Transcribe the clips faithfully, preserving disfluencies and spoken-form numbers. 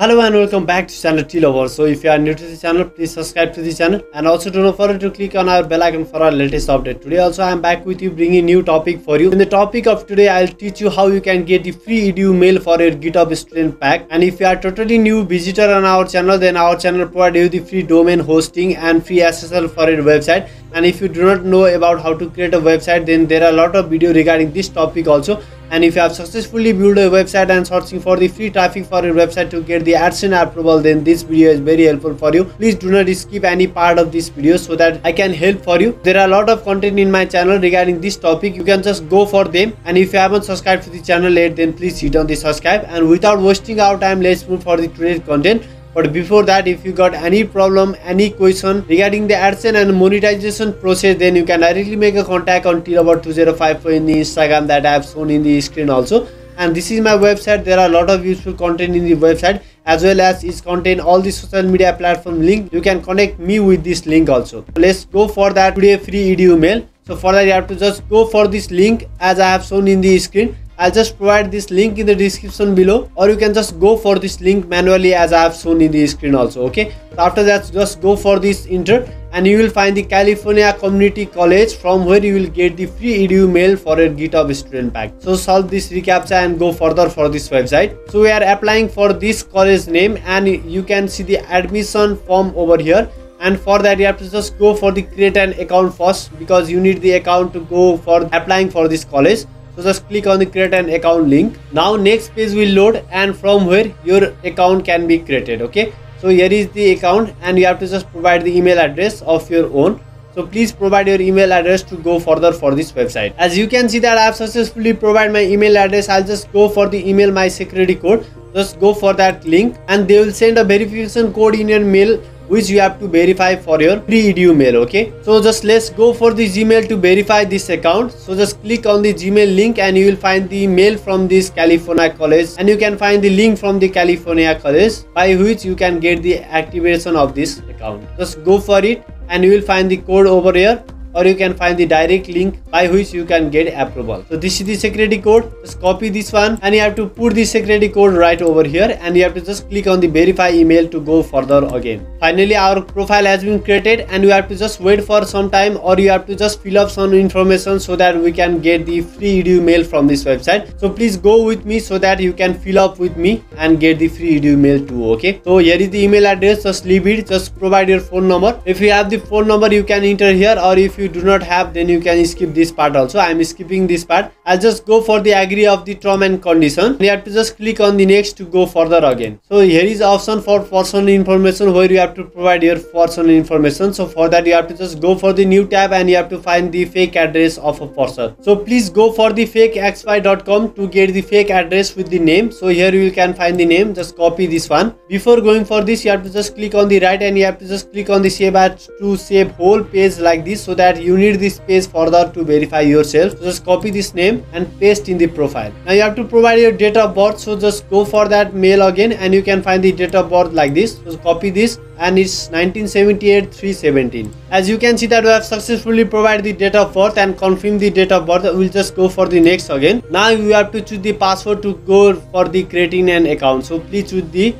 Hello and welcome back to channel T Lovers. So if you are new to the channel, please subscribe to the channel and also do not forget to click on our bell icon for our latest update. Today also I am back with you bringing new topic for you. In the topic of today, I'll teach you how you can get the free edu mail for your GitHub student pack. And if you are totally new visitor on our channel, then our channel provides you the free domain hosting and free S S L for your website. And if you do not know about how to create a website, then there are a lot of videos regarding this topic also. And if you have successfully built a website and searching for the free traffic for your website to get the AdSense approval, then this video is very helpful for you. Please do not skip any part of this video so that I can help for you. There are a lot of content in my channel regarding this topic. You can just go for them. And if you haven't subscribed to the channel yet, then please hit on the subscribe. And without wasting our time, let's move for the today's content. But before that, if you got any problem, any question regarding the AdSense and monetization process, then you can directly make a contact on T Lover two zero five four in the Instagram that I have shown in the screen also. And this is my website. There are a lot of useful content in the website as well as its content, all the social media platform link. You can connect me with this link also. Let's go for that today free edu mail. So for that you have to just go for this link as I have shown in the screen. I'll just provide this link in the description below, or you can just go for this link manually as I have shown in the screen also. Okay, so after that just go for this enter and you will find the California Community College, from where you will get the free edu mail for your GitHub student pack. So solve this recaptcha and go further for this website. So we are applying for this college name and you can see the admission form over here. And for that you have to just go for the create an account first, because you need the account to go for applying for this college. So just click on the create an account link. Now next page will load and from where your account can be created. Okay, so here is the account and you have to just provide the email address of your own. So please provide your email address to go further for this website. As you can see that I have successfully provided my email address. I'll just go for the email my security code. Just go for that link and they will send a verification code in your mail, which you have to verify for your free edu mail. Okay, so just let's go for the Gmail to verify this account. So just click on the Gmail link and you will find the mail from this California college, and you can find the link from the California college by which you can get the activation of this account. Just go for it and you will find the code over here, or you can find the direct link by which you can get approval. So this is the security code. Just copy this one and you have to put the security code right over here, and you have to just click on the verify email to go further again. Finally our profile has been created and you have to just wait for some time, or you have to just fill up some information so that we can get the free edu mail from this website. So please go with me so that you can fill up with me and get the free edu mail too. Okay, so here is the email address. Just leave it. Just provide your phone number. If you have the phone number you can enter here, or if you do not have, then you can skip this part also. I am skipping this part. I'll just go for the agree of the term and condition. You have to just click on the next to go further again. So here is option for personal information, where you have to provide your personal information. So for that you have to just go for the new tab and you have to find the fake address of a person. So please go for the fake x y dot com to get the fake address with the name. So here you can find the name. Just copy this one. Before going for this you have to just click on the right and you have to just click on the save as to save whole page like this, so that you need this page further to verify yourself. So just copy this name and paste in the profile. Now you have to provide your date of birth. So just go for that mail again and you can find the date of birth like this. So copy this and it's nineteen seventy-eight three seventeen. As you can see that we have successfully provided the date of birth and confirm the date of birth. We'll just go for the next again. Now you have to choose the password to go for the creating an account. So please choose the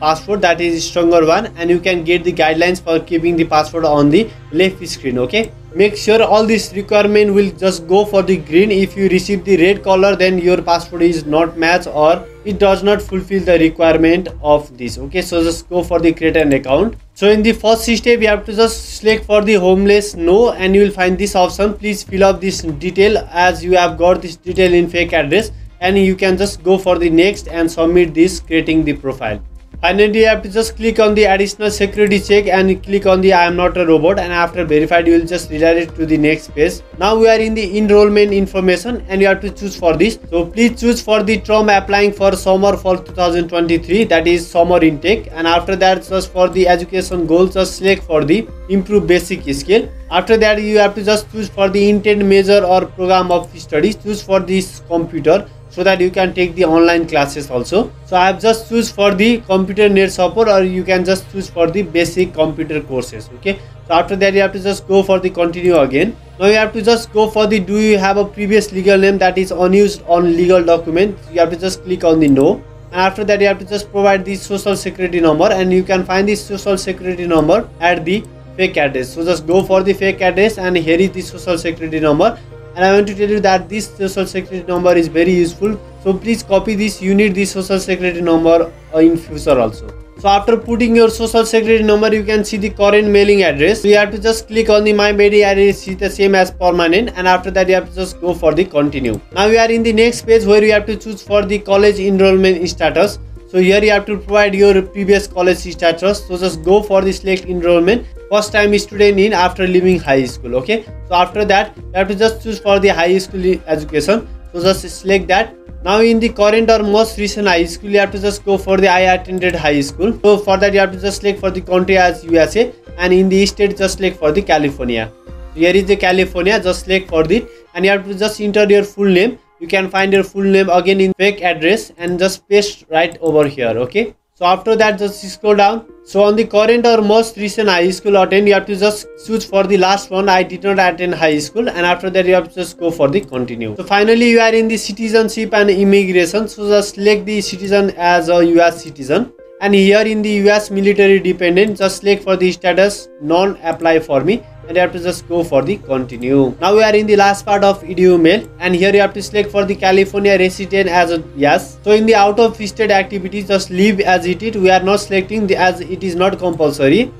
password that is stronger one, and you can get the guidelines for keeping the password on the left screen. Okay, make sure all this requirement will just go for the green. If you receive the red color, then your password is not matched or it does not fulfill the requirement of this. Okay, so just go for the create an account. So in the first step you have to just select for the homeless no, and you will find this option. Please fill up this detail as you have got this detail in fake address, and you can just go for the next and submit this creating the profile. Finally, you have to just click on the additional security check and click on the I am not a robot, and after verified you will just redirect to the next page. Now we are in the enrollment information and you have to choose for this. So please choose for the term applying for summer for two thousand twenty-three, that is summer intake. And after that just for the education goals, just select for the improve basic skill. After that you have to just choose for the intent major or program of studies. Choose for this computer, so that you can take the online classes also. So I have just choose for the computer net support, or you can just choose for the basic computer courses. Okay, so after that you have to just go for the continue again. Now you have to just go for the do you have a previous legal name that is unused on legal document. You have to just click on the no. And after that you have to just provide the social security number, and you can find the social security number at the fake address. So just go for the fake address, and here is the social security number. And I want to tell you that this social security number is very useful, so please copy this. You need this social security number in future also. So after putting your social security number, you can see the current mailing address. So you have to just click on the my mailing address is the same as permanent, and after that you have to just go for the continue. Now we are in the next page where you have to choose for the college enrollment status. So here you have to provide your previous college status. So just go for the select enrollment. First time student in after leaving high school. Okay, so after that you have to just choose for the high school education, so just select that. Now in the current or most recent high school, you have to just go for the I attended high school. So for that you have to just select for the country as U S A, and in the state just select for the California. Here is the California, just select for it, and you have to just enter your full name. You can find your full name again in fake address and just paste right over here. Okay, so after that just scroll down. So on the current or most recent high school attend, you have to just choose for the last one, I did not attend high school, and after that you have to just go for the continue. So finally you are in the citizenship and immigration, so just select the citizen as a U S citizen, and here in the U S military dependent just select for the status non apply for me, and you have to just go for the continue. Now we are in the last part of edu mail, and here you have to select for the California resident as a yes. So in the out of state activities just leave as it is. We are not selecting the as it is not compulsory.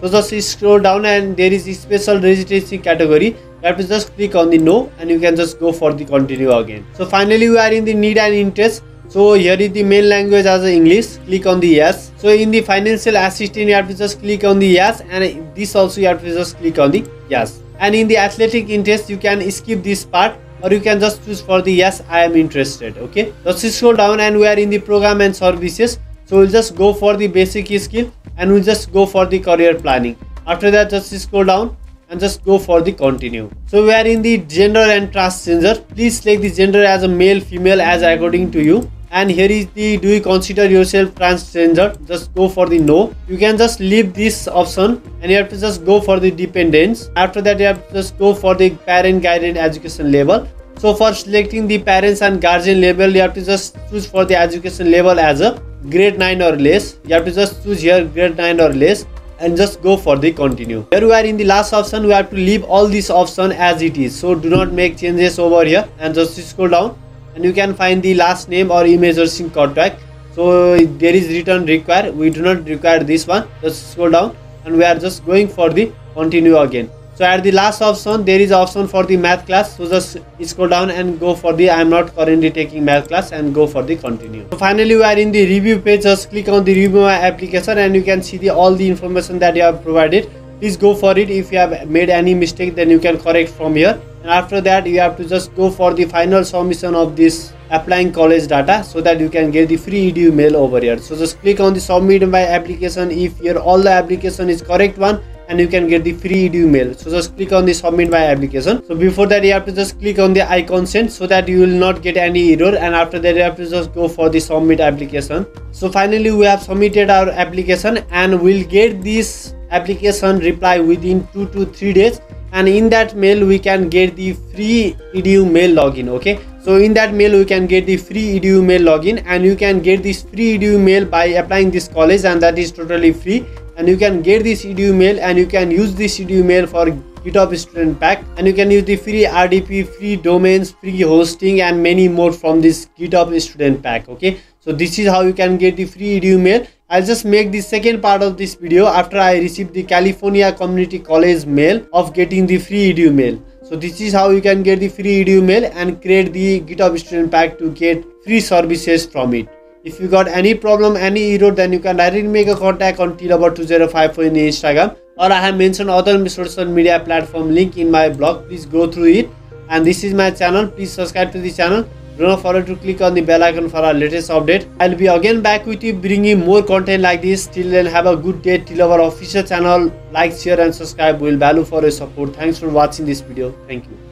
So just scroll down, and there is a special residency category. You have to just click on the no, and you can just go for the continue again. So finally we are in the need and interest. So here is the main language as English, click on the yes. So in the financial assistance you have to just click on the yes, and this also you have to just click on the yes. And in the athletic interest you can skip this part, or you can just choose for the yes I am interested. Okay, just scroll down, and we are in the program and services. So we'll just go for the basic skill, and we'll just go for the career planning. After that just scroll down and just go for the continue. So we are in the gender and transgender. Please select the gender as a male, female as according to you. And here is the do you consider yourself transgender, just go for the no. You can just leave this option, and you have to just go for the dependents. After that you have to just go for the parent guided education level. So for selecting the parents and guardian level, you have to just choose for the education level as a grade nine or less. You have to just choose here grade nine or less, and just go for the continue. Here we are in the last option. We have to leave all this option as it is, so do not make changes over here, and just scroll down, and you can find the last name or image or sync contract. So there is return required, we do not require this one. Just scroll down, and we are just going for the continue again. So at the last option there is option for the math class, so just scroll down and go for the I am not currently taking math class, and go for the continue. So finally we are in the review page. Just click on the review my application, and you can see the all the information that you have provided. Please go for it. If you have made any mistake, then you can correct from here. And after that you have to just go for the final submission of this applying college data, so that you can get the free edu mail over here. So just click on the submit my application if your all the application is correct one, and you can get the free edu mail. So just click on the submit my application. So before that you have to just click on the I consent, so that you will not get any error. And after that you have to just go for the submit application. So finally we have submitted our application, and we'll get this application reply within two to three days. And in that mail we can get the free edu mail login. Okay, so in that mail we can get the free edu mail login, and you can get this free edu mail by applying this college, and that is totally free. And you can get this edu mail, and you can use this edu mail for GitHub student pack, and you can use the free R D P, free domains, free hosting, and many more from this GitHub student pack. Okay, so this is how you can get the free edu mail. I'll just make the second part of this video after I received the California Community College mail of getting the free edu mail. So this is how you can get the free edu mail and create the GitHub student pack to get free services from it. If you got any problem, any error, then you can directly make a contact on T L A B A two zero five four in Instagram, or I have mentioned other social media platform link in my blog. Please go through it. And this is my channel. Please subscribe to the channel. Do not forget to click on the bell icon for our latest update. I'll be again back with you bringing more content like this. Till then, have a good day. Till our official channel, like, share and subscribe. We'll value for your support. Thanks for watching this video. Thank you.